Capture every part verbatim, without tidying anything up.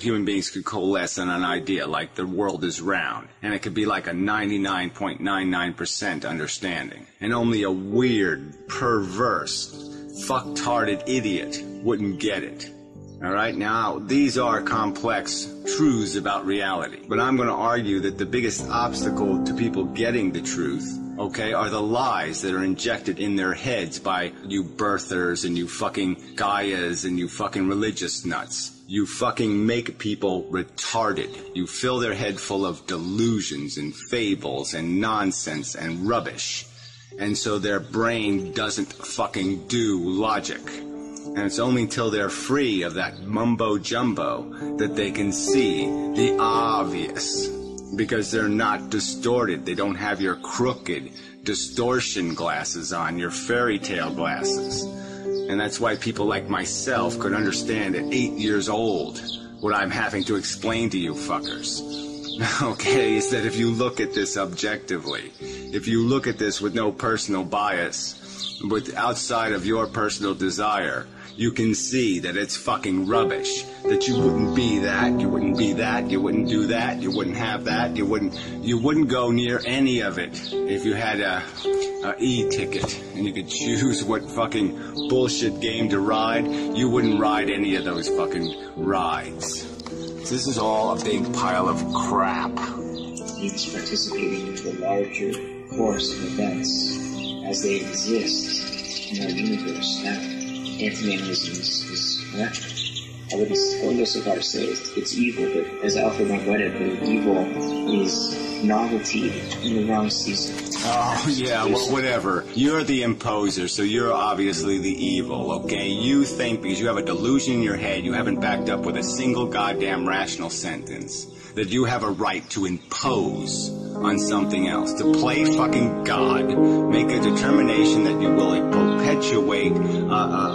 Human beings could coalesce on an idea like the world is round, and it could be like a ninety-nine point nine nine percent understanding, and only a weird, perverse, fucktarded idiot wouldn't get it. Alright, now these are complex truths about reality, but I'm going to argue that the biggest obstacle to people getting the truth, okay, are the lies that are injected in their heads by you birthers and you fucking Gaias and you fucking religious nuts. You fucking make people retarded. You fill their head full of delusions and fables and nonsense and rubbish. And so their brain doesn't fucking do logic. And it's only until they're free of that mumbo-jumbo that they can see the obvious. Because they're not distorted. They don't have your crooked distortion glasses on, your fairy tale glasses. And that's why people like myself could understand at eight years old what I'm having to explain to you fuckers. Okay, is that if you look at this objectively, if you look at this with no personal bias, with outside of your personal desire, you can see that it's fucking rubbish. That you wouldn't be that, you wouldn't be that, you wouldn't do that, you wouldn't have that, you wouldn't you wouldn't go near any of it if you had a, a e-ticket and you could choose what fucking bullshit game to ride. You wouldn't ride any of those fucking rides. This is all a big pile of crap. Each participating in the larger course of events as they exist in our universe now. Anti-Manisms is correct. Although this whole so far says it's evil, but as Alfred Woodard, the evil is novelty in the wrong season. Oh, yeah, well, whatever. You're the imposer, so you're obviously the evil, okay? You think because you have a delusion in your head, you haven't backed up with a single goddamn rational sentence, that you have a right to impose on something else, to play fucking God, make a determination that you will perpetuate a, a,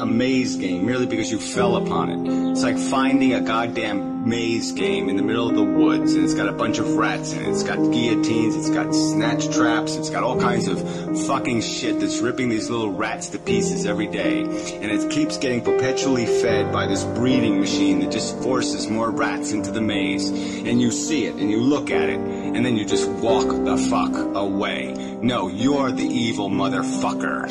a maze game merely because you fell upon it. It's like finding a goddamn maze game in the middle of the woods, and it's got a bunch of rats in it, it's got guillotines, it's got snatch traps, it's got all kinds of fucking shit that's ripping these little rats to pieces every day, and it keeps getting perpetually fed by this breeding machine that just forces more rats into the maze, and you see it, and you look at it, and then you just walk the fuck away. No, you're the evil motherfucker.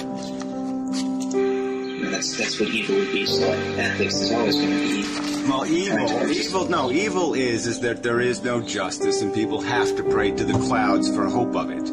That's, that's what evil would be, so ethics is always going to be evil. Well, evil, evil, no, evil is, is that there is no justice and people have to pray to the clouds for hope of it,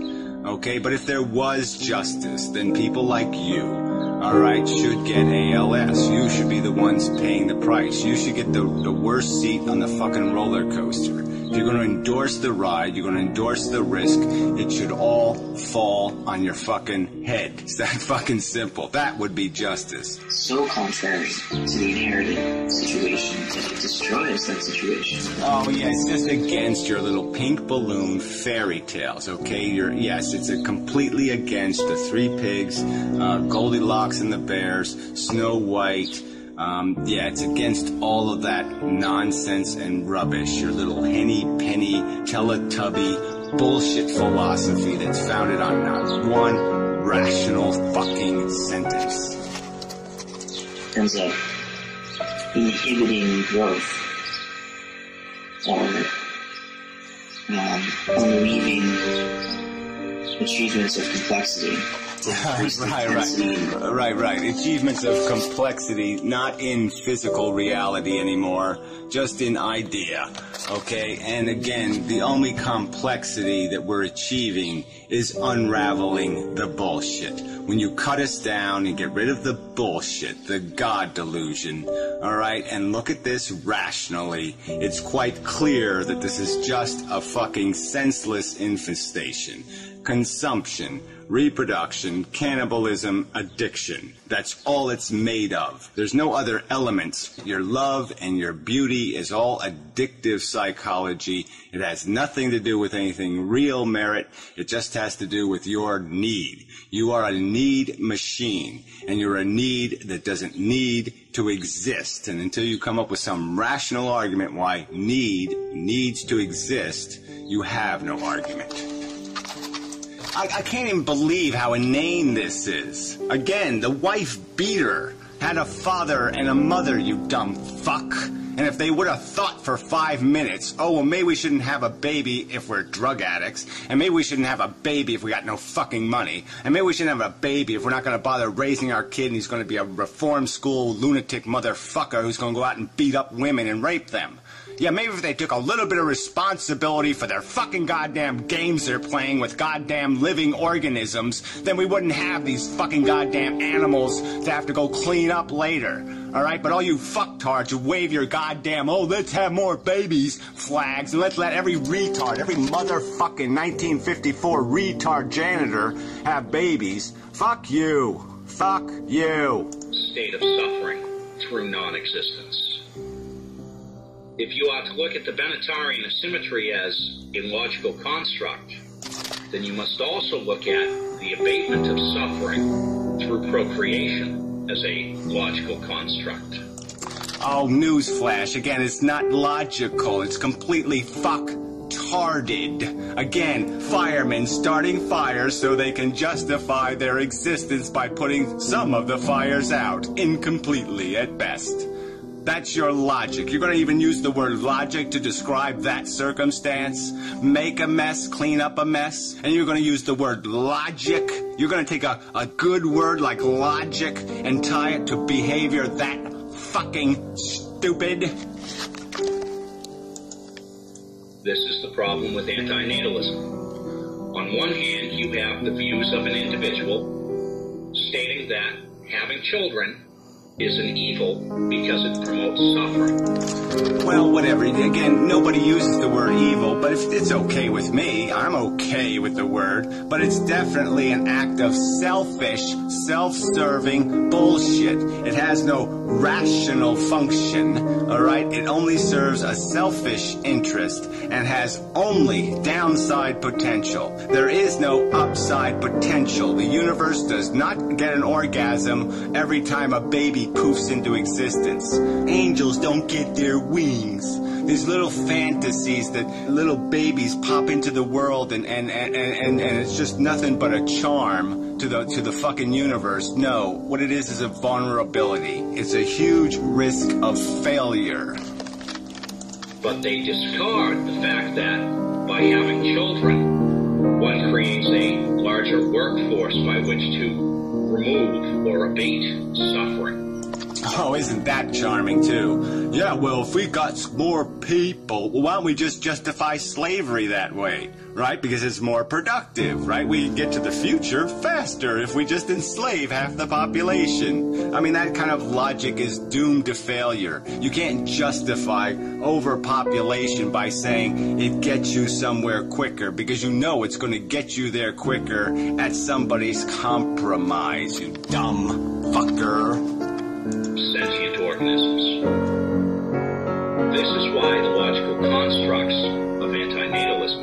okay? But if there was justice, then people like you, alright, should get A L S. You should be the ones paying the price. You should get the, the worst seat on the fucking roller coaster. If you're going to endorse the ride, you're going to endorse the risk, it should all fall on your fucking head. It's that fucking simple. That would be justice. So contrary to the inherited situation, it destroys that situation. Oh, yes, it's against your little pink balloon fairy tales, okay? You're, yes, it's a completely against the Three Pigs, uh, Goldilocks and the Bears, Snow White. Um, yeah, it's against all of that nonsense and rubbish, your little henny-penny, Teletubby bullshit philosophy that's founded on not one rational fucking sentence. Turns out, inhibiting growth or um, unleaving achievements of complexity. Right, right, right, right, right. Achievements of complexity, not in physical reality anymore, just in idea, okay? And again, the only complexity that we're achieving is unraveling the bullshit. When you cut us down and get rid of the bullshit, the God delusion, alright, and look at this rationally, it's quite clear that this is just a fucking senseless infestation. Consumption, reproduction, cannibalism, addiction. That's all it's made of. There's no other elements. Your love and your beauty is all addictive psychology. It has nothing to do with anything real merit. It just has to do with your need. You are a need machine, and you're a need that doesn't need to exist. And until you come up with some rational argument why need needs to exist, you have no argument. I, I can't even believe how inane this is. Again, the wife beater had a father and a mother, you dumb fuck. And if they would have thought for five minutes, oh, well, maybe we shouldn't have a baby if we're drug addicts, and maybe we shouldn't have a baby if we got no fucking money, and maybe we shouldn't have a baby if we're not going to bother raising our kid and he's going to be a reform school lunatic motherfucker who's going to go out and beat up women and rape them. Yeah, maybe if they took a little bit of responsibility for their fucking goddamn games they're playing with goddamn living organisms, then we wouldn't have these fucking goddamn animals to have to go clean up later. Alright, but all you fucktards who wave your goddamn, oh, let's have more babies flags, and let's let every retard, every motherfucking nineteen fifty-four retard janitor have babies. Fuck you. Fuck you. State of suffering through non-existence. If you are to look at the Benatarian asymmetry as a logical construct, then you must also look at the abatement of suffering through procreation as a logical construct. Oh, newsflash. Again, it's not logical. It's completely fuck-tarded. Again, firemen starting fires so they can justify their existence by putting some of the fires out, incompletely at best. That's your logic. You're going to even use the word logic to describe that circumstance. Make a mess, clean up a mess, and you're going to use the word logic. You're going to take a, a good word like logic and tie it to behavior that fucking stupid. This is the problem with antinatalism. On one hand, you have the views of an individual stating that having children is an evil because it promotes suffering. Well, whatever. Again, nobody uses the word evil, but it's, it's okay with me. I'm okay with the word, but it's definitely an act of selfish, self-serving bullshit. It has no rational function, all right? It only serves a selfish interest and has only downside potential. There is no upside potential. The universe does not get an orgasm every time a baby poofs into existence. Angels don't get their wings. These little fantasies that little babies pop into the world, and and and and, and it's just nothing but a charm to the to the fucking universe. No, what it is is a vulnerability. It's a huge risk of failure. But they discard the fact that by having children, one creates a larger workforce by which to remove or abate suffering. Oh, isn't that charming, too? Yeah, well, if we got more people, well, why don't we just justify slavery that way, right? Because it's more productive, right? We get to the future faster if we just enslave half the population. I mean, that kind of logic is doomed to failure. You can't justify overpopulation by saying it gets you somewhere quicker, because you know it's going to get you there quicker at somebody's compromise, you dumb fucker. Sentient organisms. This is why the logical constructs of antinatalism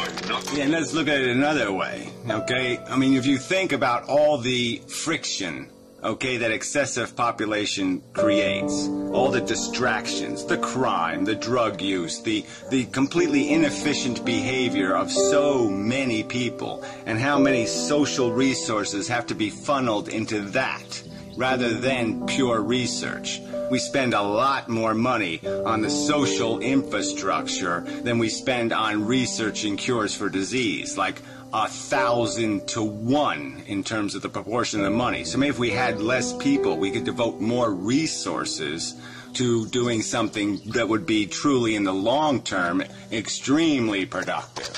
are not... Yeah, and let's look at it another way, okay? I mean, if you think about all the friction, okay, that excessive population creates, all the distractions, the crime, the drug use, the, the completely inefficient behavior of so many people, and how many social resources have to be funneled into that, rather than pure research. We spend a lot more money on the social infrastructure than we spend on researching cures for disease, like a thousand to one in terms of the proportion of the money. So maybe if we had less people, we could devote more resources to doing something that would be truly, in the long term, extremely productive.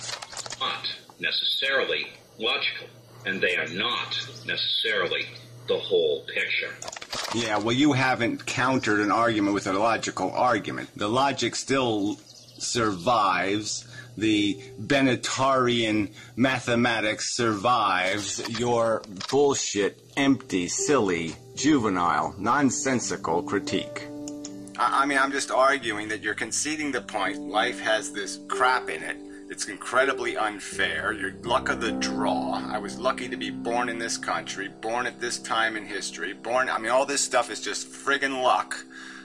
Not necessarily logical, and they are not necessarily the whole picture. Yeah, well, you haven't countered an argument with a logical argument. The logic still survives. The Benatarian mathematics survives. Your bullshit, empty, silly, juvenile, nonsensical critique. I, I mean, I'm just arguing that you're conceding the point. Life has this crap in it. It's incredibly unfair. Your luck of the draw. I was lucky to be born in this country, born at this time in history, born... I mean, all this stuff is just friggin' luck,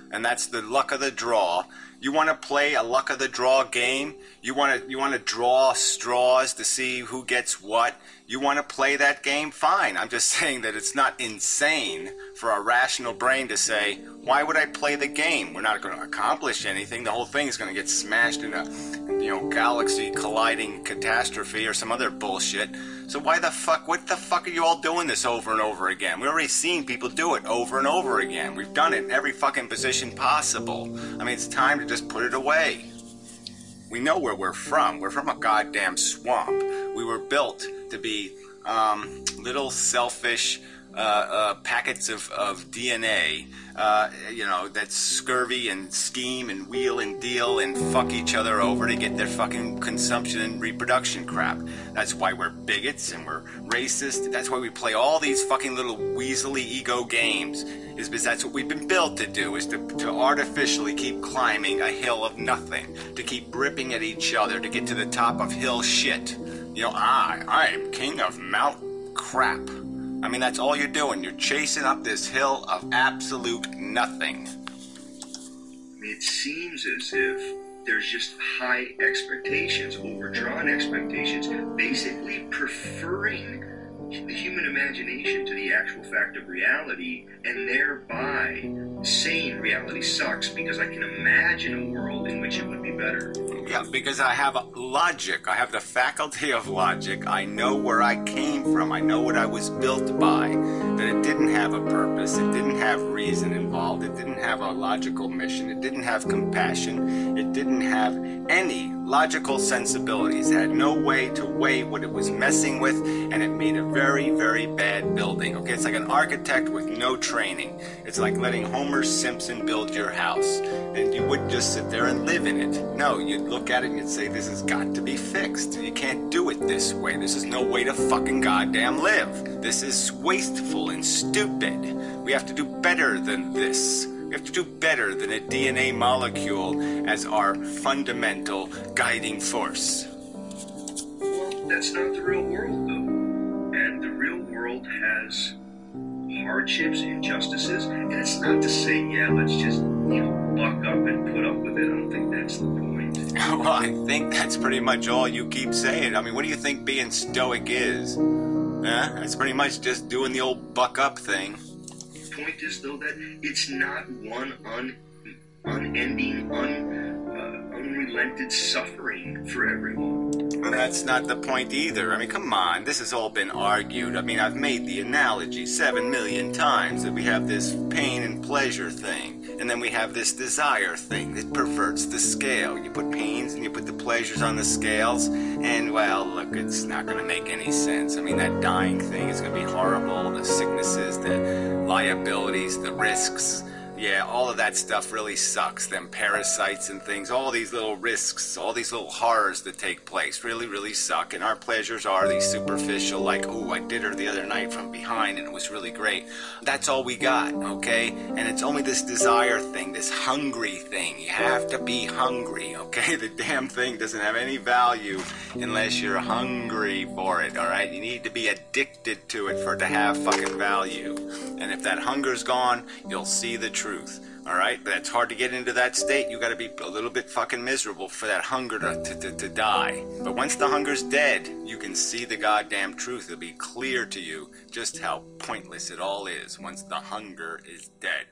and that's the luck of the draw. You want to play a luck of the draw game? You want to you want to draw straws to see who gets what? You want to play that game? Fine. I'm just saying that it's not insane for our rational brain to say, why would I play the game? We're not going to accomplish anything. The whole thing is going to get smashed in a, you know, galaxy colliding catastrophe or some other bullshit. So why the fuck, what the fuck are you all doing this over and over again? We've already seen people do it over and over again. We've done it in every fucking position possible. I mean, it's time to just put it away. We know where we're from. We're from a goddamn swamp. We were built to be um, little selfish uh, uh, packets of, of D N A, uh, you know, that scurvy and scheme and wheel and deal and fuck each other over to get their fucking consumption and reproduction crap. That's why we're bigots and we're racist. That's why we play all these fucking little weaselly ego games, is because that's what we've been built to do, is to, to artificially keep climbing a hill of nothing, to keep ripping at each other, to get to the top of hill shit. You know, I, I am king of Mount Crap. I mean, that's all you're doing. You're chasing up this hill of absolute nothing. It seems as if there's just high expectations, overdrawn expectations, basically preferring the human imagination to the actual fact of reality, and thereby saying reality sucks because I can imagine a world in which it would be better. Yeah, because I have logic. I have the faculty of logic. I know where I came from. I know what I was built by. That it didn't have a purpose. It didn't have reason involved. It didn't have a logical mission. It didn't have compassion. It didn't have any logical sensibilities. It had no way to weigh what it was messing with, and it made a very, very bad building. Okay, it's like an architect with no training. It's like letting Homer Simpson build your house, and you wouldn't just sit there and live in it. No, you'd look at it and you'd say, this has got to be fixed. You can't do it this way. This is no way to fucking goddamn live. This is wasteful and stupid. We have to do better than this. We have to do better than a D N A molecule as our fundamental guiding force. Well, that's not the real world, though. And the real world has hardships, injustices, and it's not to say, yeah, let's just, you know, buck up and put up with it. I don't think that's the point. Well, I think that's pretty much all you keep saying. I mean, what do you think being stoic is? Huh? That's pretty much just doing the old buck up thing. Point is, though, that it's not one un, unending, un, uh, unrelented suffering for everyone. Well, that's not the point either. I mean, come on, this has all been argued. I mean, I've made the analogy seven million times that we have this pain and pleasure thing, and then we have this desire thing that perverts the scale. You put pains and you put the pleasures on the scales, and, well, look, it's not going to make any sense. I mean, that dying thing is going to be horrible, the sicknesses, the liabilities, the risks. Yeah, all of that stuff really sucks. Them parasites and things, all these little risks, all these little horrors that take place really, really suck. And our pleasures are these superficial, like, oh, I did her the other night from behind and it was really great. That's all we got, okay? And it's only this desire thing, this hungry thing. You have to be hungry, okay? The damn thing doesn't have any value unless you're hungry for it, all right? You need to be addicted to it for it to have fucking value. And if that hunger's gone, you'll see the truth. Truth, all right? But it's hard to get into that state. You got to be a little bit fucking miserable for that hunger to, to, to die. But once the hunger's dead, you can see the goddamn truth. It'll be clear to you just how pointless it all is once the hunger is dead.